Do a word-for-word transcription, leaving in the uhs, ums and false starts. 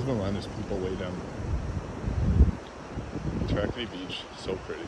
goes in the line, there's people way down there. Tracadie Beach, so pretty.